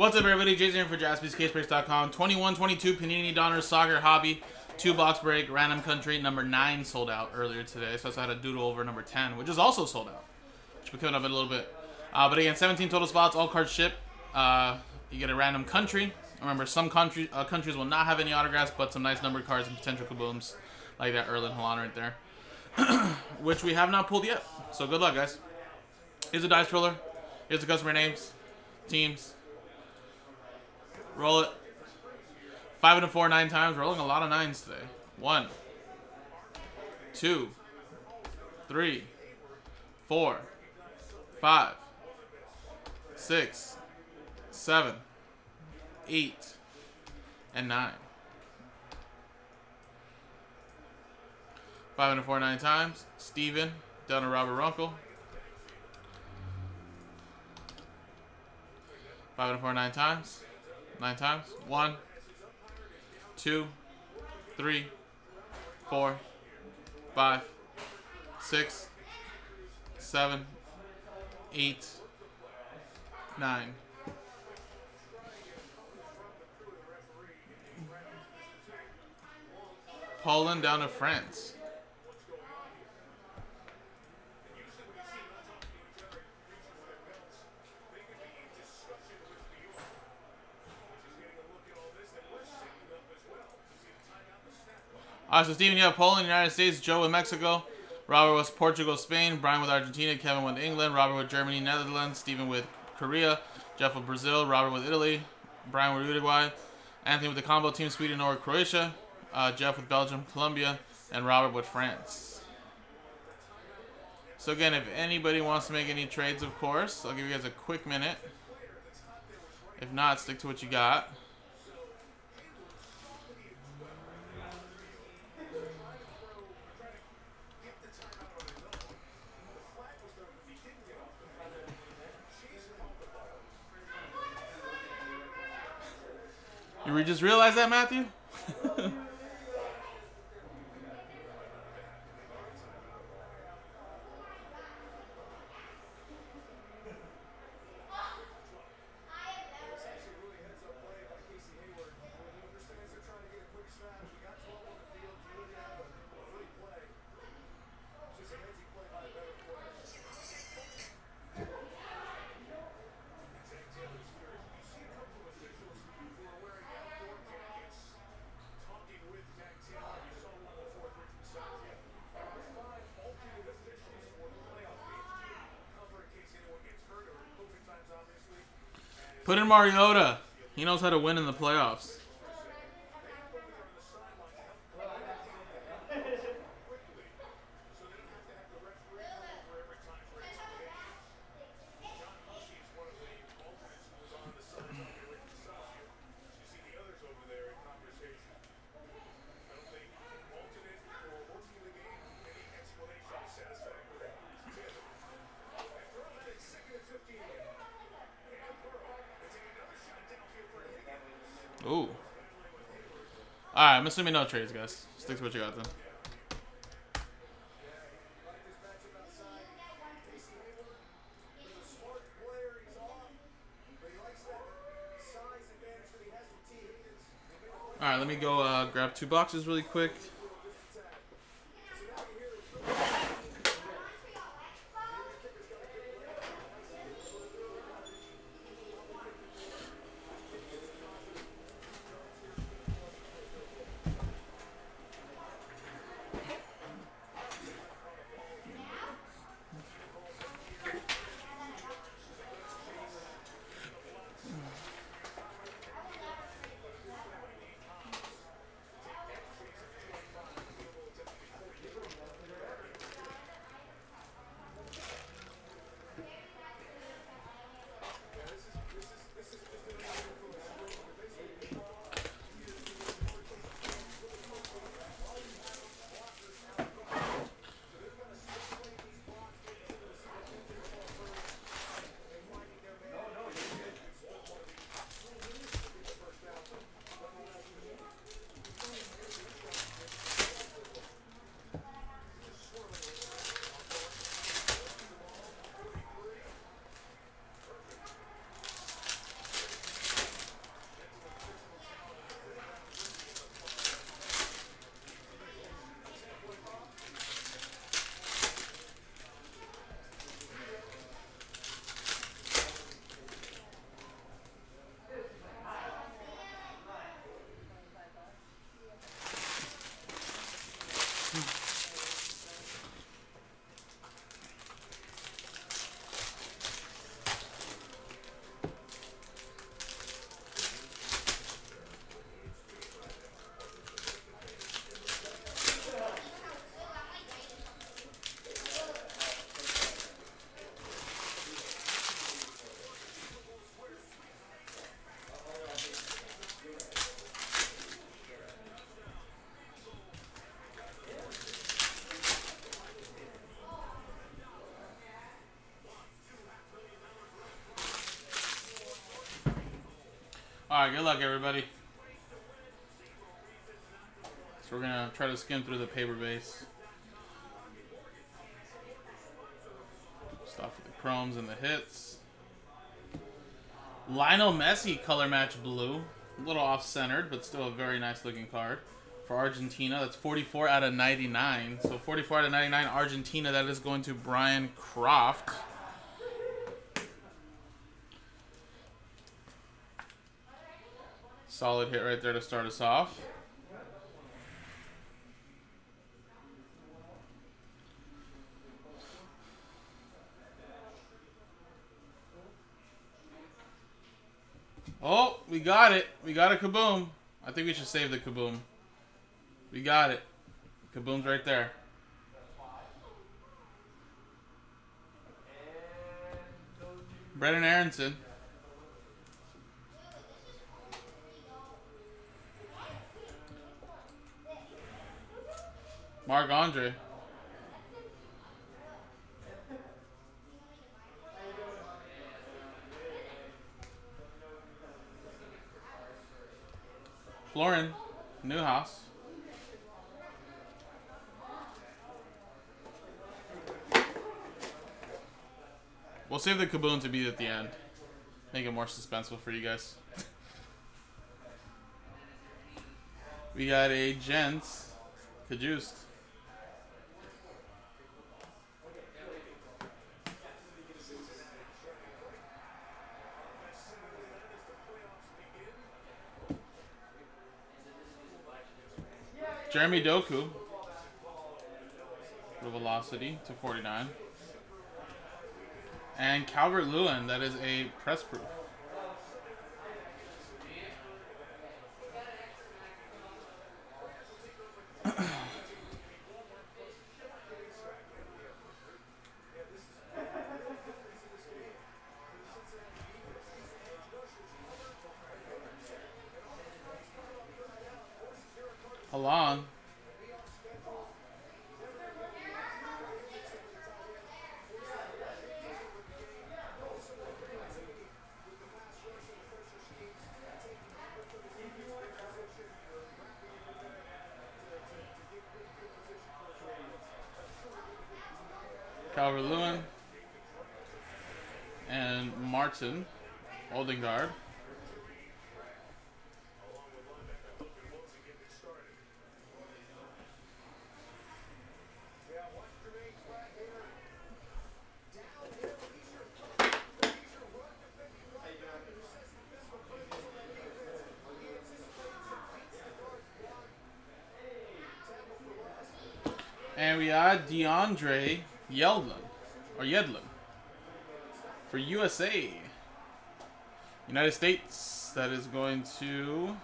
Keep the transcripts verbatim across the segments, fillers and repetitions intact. What's up, everybody? Jason here for Jaspys Case Breaks dot com. twenty-one twenty-two Panini Donruss Soccer Hobby two box break. Random Country number nine sold out earlier today. So I had a doodle over number ten, which is also sold out. Which we're coming up in a little bit. Uh, but again, seventeen total spots, all cards shipped. Uh, you get a random country. Remember, some country, uh, countries will not have any autographs, but some nice numbered cards and potential kabooms like that Erlenhalan right there, which we have not pulled yet. So good luck, guys. Here's a dice roller. Here's the customer names, teams. Roll it. Five and a four, nine times. Rolling a lot of nines today. One, two, three, four, five, six, seven, eight, and nine. Five and a four, nine times. Steven, down to Robert Runkle. Five and a four, nine times. Nine times. One, two, three, four, five, six, seven, eight, nine. Poland down to France. Alright, so Steven, you have Poland, United States, Joe with Mexico, Robert with Portugal, Spain, Brian with Argentina, Kevin with England, Robert with Germany, Netherlands, Steven with Korea, Jeff with Brazil, Robert with Italy, Brian with Uruguay, Anthony with the combo team, Sweden or Croatia, uh, Jeff with Belgium, Colombia, and Robert with France. So again, if anybody wants to make any trades, of course, I'll give you guys a quick minute. If not, stick to what you got. You just realized that, Matthew? Put in Mariota. He knows how to win in the playoffs. Ooh. Alright, I'm assuming no trades, guys. Stick to what you got then. Alright, let me go uh, grab two boxes really quick. All right, good luck, everybody. So we're going to try to skim through the paper base. Stuff with the chromes and the hits. Lionel Messi color match blue. A little off-centered, but still a very nice-looking card. For Argentina, that's forty-four out of ninety-nine. So forty-four out of ninety-nine Argentina, that is going to Brian Croft. Solid hit right there to start us off. Oh, we got it. We got a kaboom. I think we should save the kaboom. We got it. Kaboom's right there. Brennan Aronson. Marc-Andre. Florin. Newhouse. We'll save the kaboom to be at the end. Make it more suspenseful for you guys. We got a Gents. Kajust. Jeremy Doku. The velocity to forty-nine. And Calvert-Lewin, that is a press proof. Along. Calvert-Lewin and Martin, holding guard. And we got DeAndre Yedlin, or Yedlin, for U S A. United States, that is going to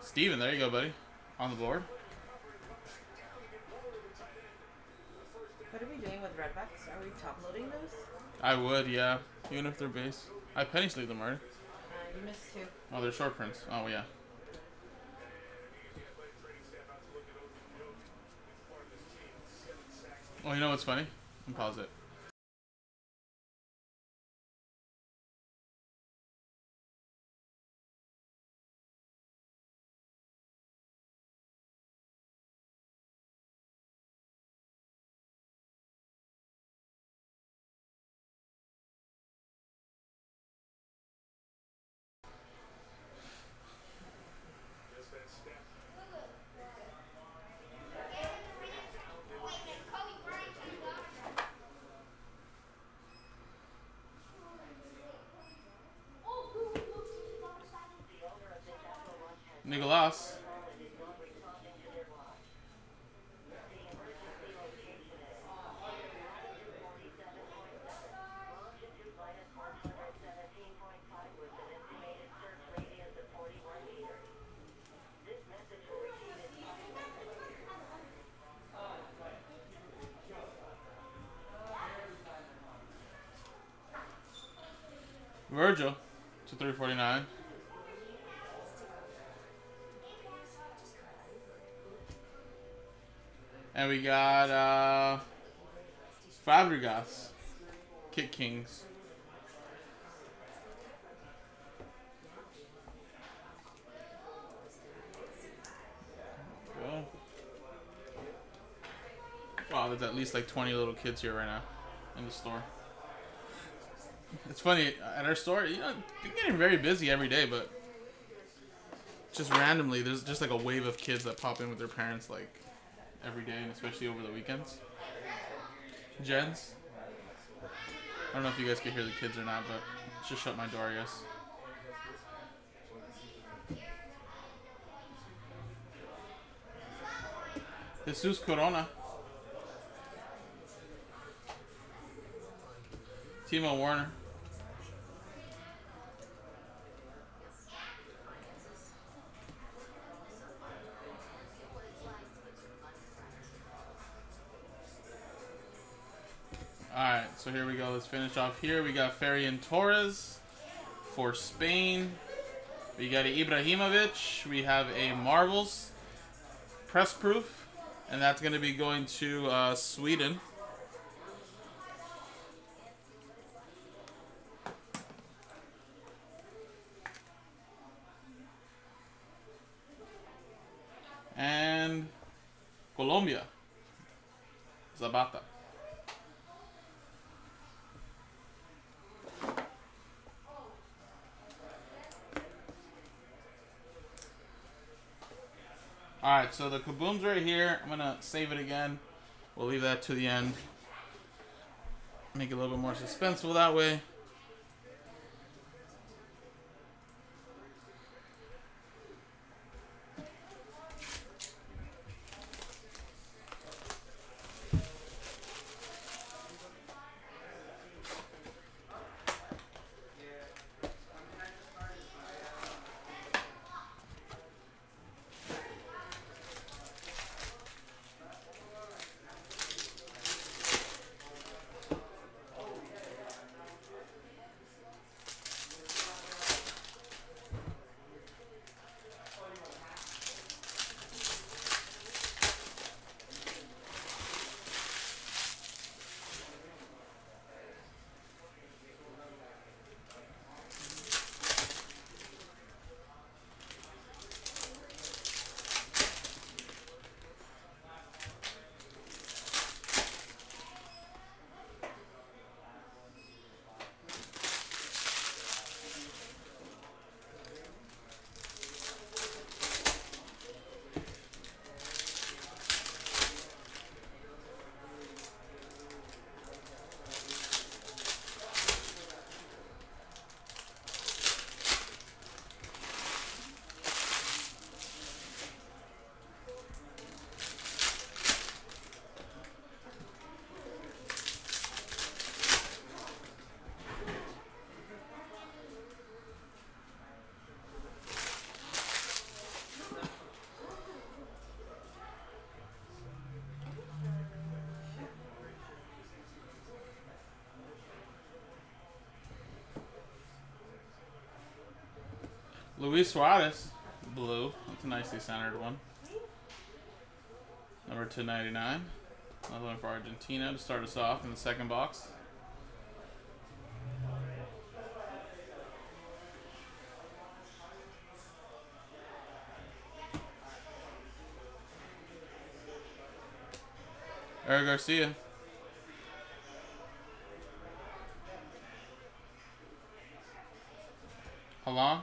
Steven. There you go, buddy. On the board. What are we doing with Redbacks? Are we top-loading those? I would, yeah. Even if they're base. I penny sleeve them already. Uh, you missed two. Oh, they're short prints. Oh, yeah. Oh, you know what's funny? I'm pause it. Nicolas. Virgil to three forty-nine. And we got uh, Fabregas, Kick Kings. there's at least like twenty little kids here right now in the store. It's funny, at our store, you know, they're getting very busy every day, but just randomly, there's just like a wave of kids that pop in with their parents like every day, and especially over the weekends. Jens, I don't know if you guys can hear the kids or not, but just shut my door, I guess. Jesus Corona. Timo Warner. Alright, so here we go. Let's finish off here. We got Ferran Torres for Spain. We got Ibrahimovic. We have a Marvels press proof, and that's going to be going to uh, Sweden. And Colombia, Zapata. Alright, so the Kaboom's right here. I'm going to save it again. We'll leave that to the end. Make it a little bit more suspenseful that way. Luis Suarez, blue. That's a nicely centered one. Number two ninety-nine. Another one for Argentina to start us off in the second box. Eric Garcia. Halan.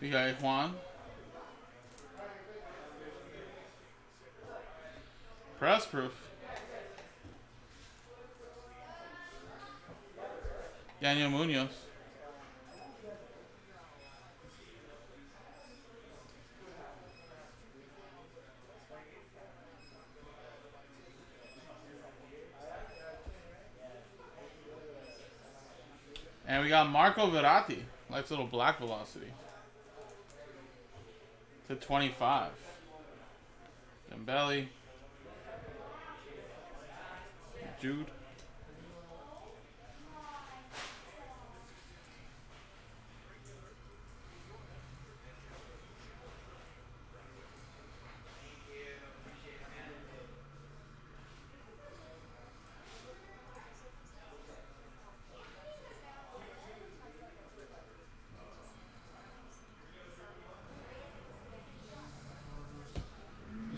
We got Juan. Press proof. Daniel Munoz. And we got Marco Verratti. Likes little black velocity. To twenty-five. Dembélé. Jude.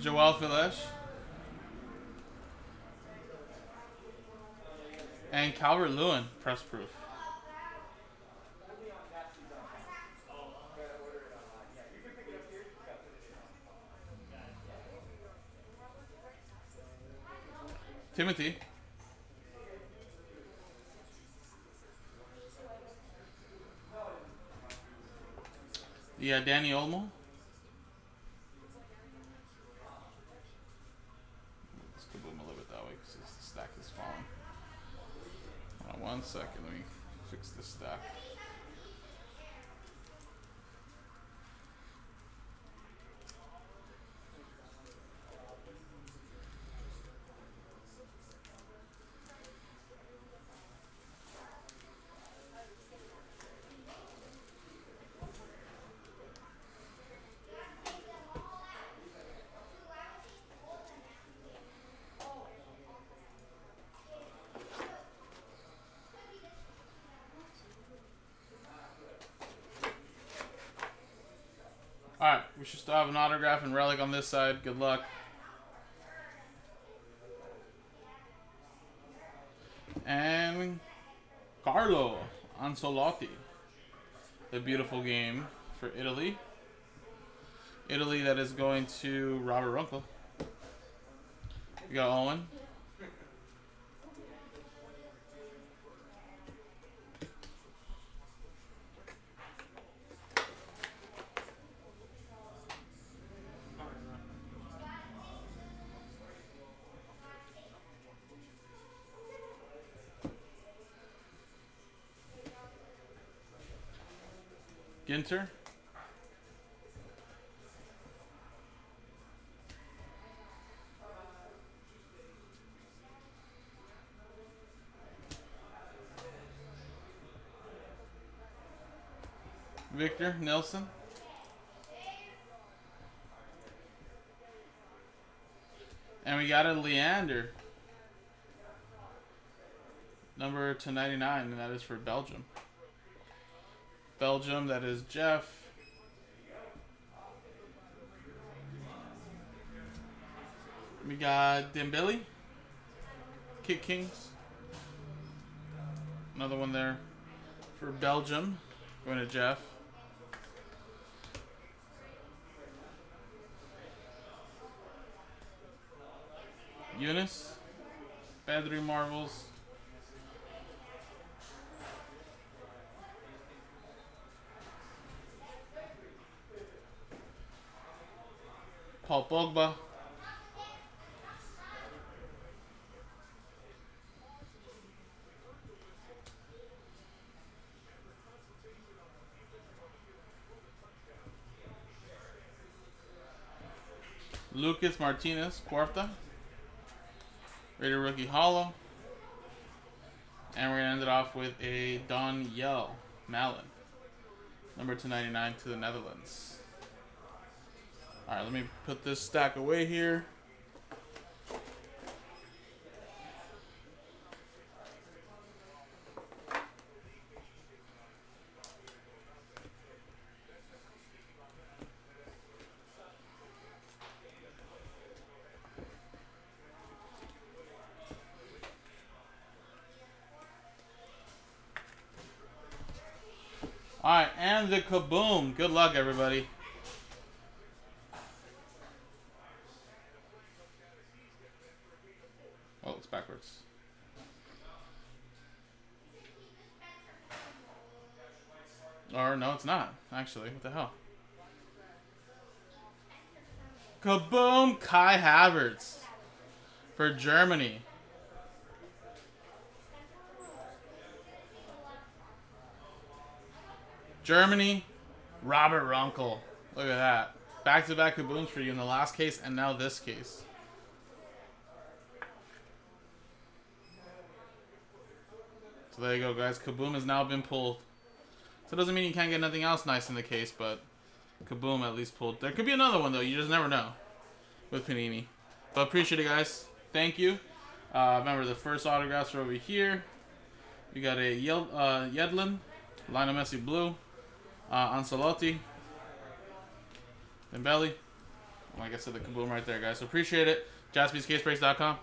Joel Filesh. And Calvert-Lewin, press proof. Timothy. Yeah, Danny Olmo. Let's go boom a little bit that way because the stack is falling. Hold on one second, let me fix this stack. Alright, we should still have an autograph and relic on this side. Good luck. And Carlo Ancelotti. The beautiful game for Italy. Italy that is going to Robert Runkle. We got Owen. Ginter. Victor Nelson. And we got a Leander. Number two ninety-nine, and that is for Belgium. Belgium, that is Jeff. We got Dembélé, Kick Kings. Another one there for Belgium, going to Jeff. Yunus, Pedri Marvels. Paul Pogba. Lucas Martinez, Quarta. Raider rookie hollow. And we're going to end it off with a Daniel Malin. Number two ninety-nine to the Netherlands. All right, let me put this stack away here. All right, and the kaboom. Good luck, everybody. Or no, it's not, actually. What the hell? Kaboom! Kai Havertz for Germany. Germany, Robert Runkle. Look at that. Back-to-back kabooms for you in the last case and now this case. So there you go, guys. Kaboom has now been pulled. So it doesn't mean you can't get nothing else nice in the case, but kaboom at least pulled. There could be another one, though. You just never know with Panini. But appreciate it, guys. Thank you. Uh, remember, the first autographs are over here. You got a Yel uh, Yedlin, Lionel Messi blue, uh, Ancelotti, Dembele, Like I said, the kaboom right there, guys. So appreciate it. Jaspys Case Breaks dot com.